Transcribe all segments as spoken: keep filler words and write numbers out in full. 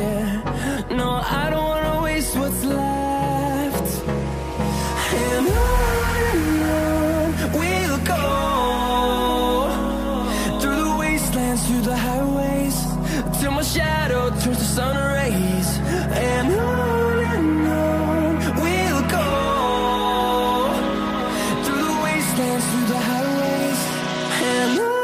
Yeah, no, I don't wanna waste what's left. And on we'll go, through the wastelands, through the highways, till my shadow turns to sun rays. And on and on we'll go, through the wastelands, through the highways, and on.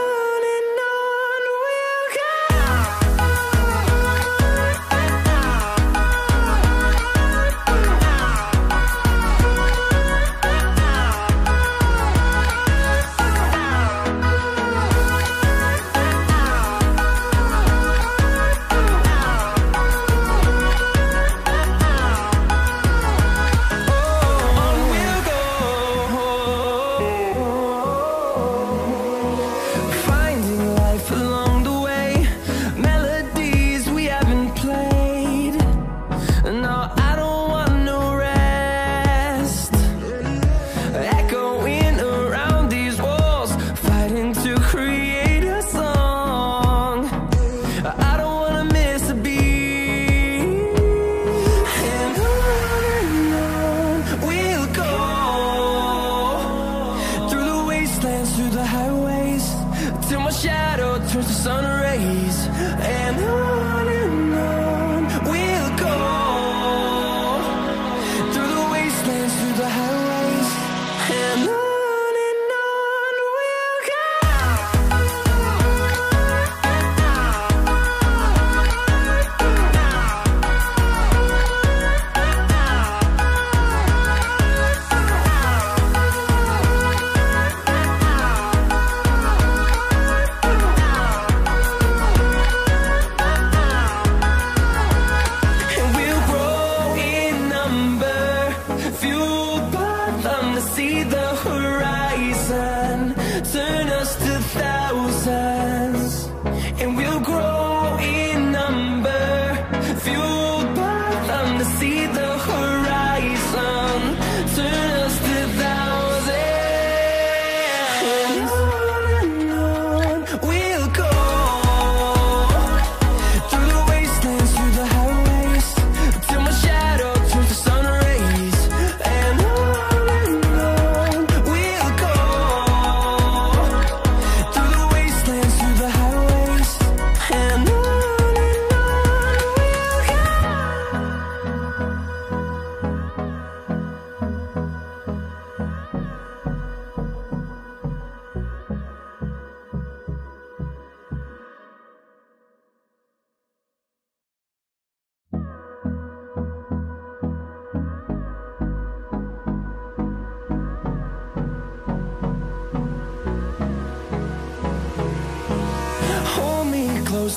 Through the highways, till my shadow turns to sun rays. And on and on we'll go, through the wastelands, through the highways, and on. See the horizon, turn us to thousands, and we'll grow in number, fueled by them to see the horizon, turn us to thousands, and on and on we'll go, through the wastelands, through the highways, till my shadow turns to sun rays. And on close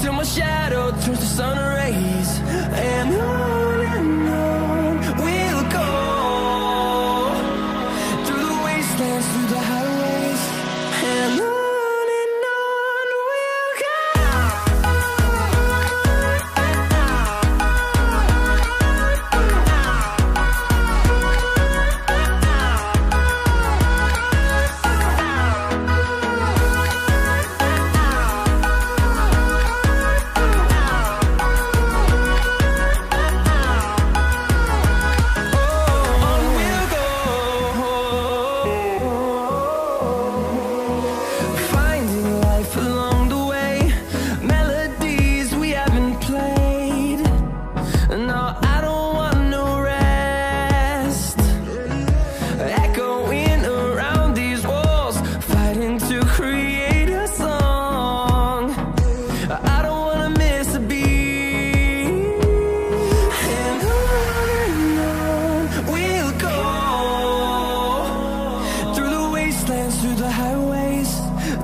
till my shadow turns to sun rays. And I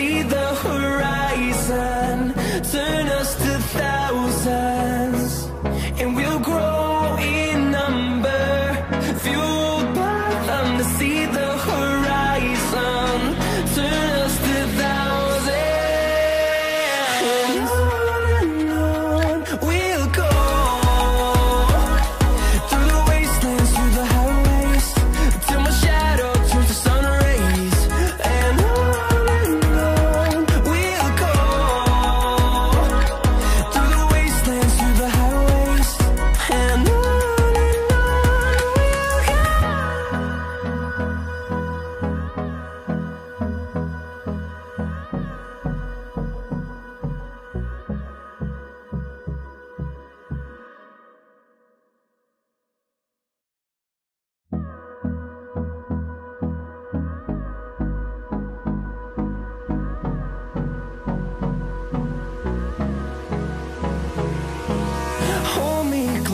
see the horizon turn us to thousands, and we'll grow in number, fueled by them to see the horizon turn us to thousands. On and on we'll go, through the wastelands, through the highways, till my shadow turns to sun rays. And on and on we'll go, through the wastelands, through the highways, and on and on we'll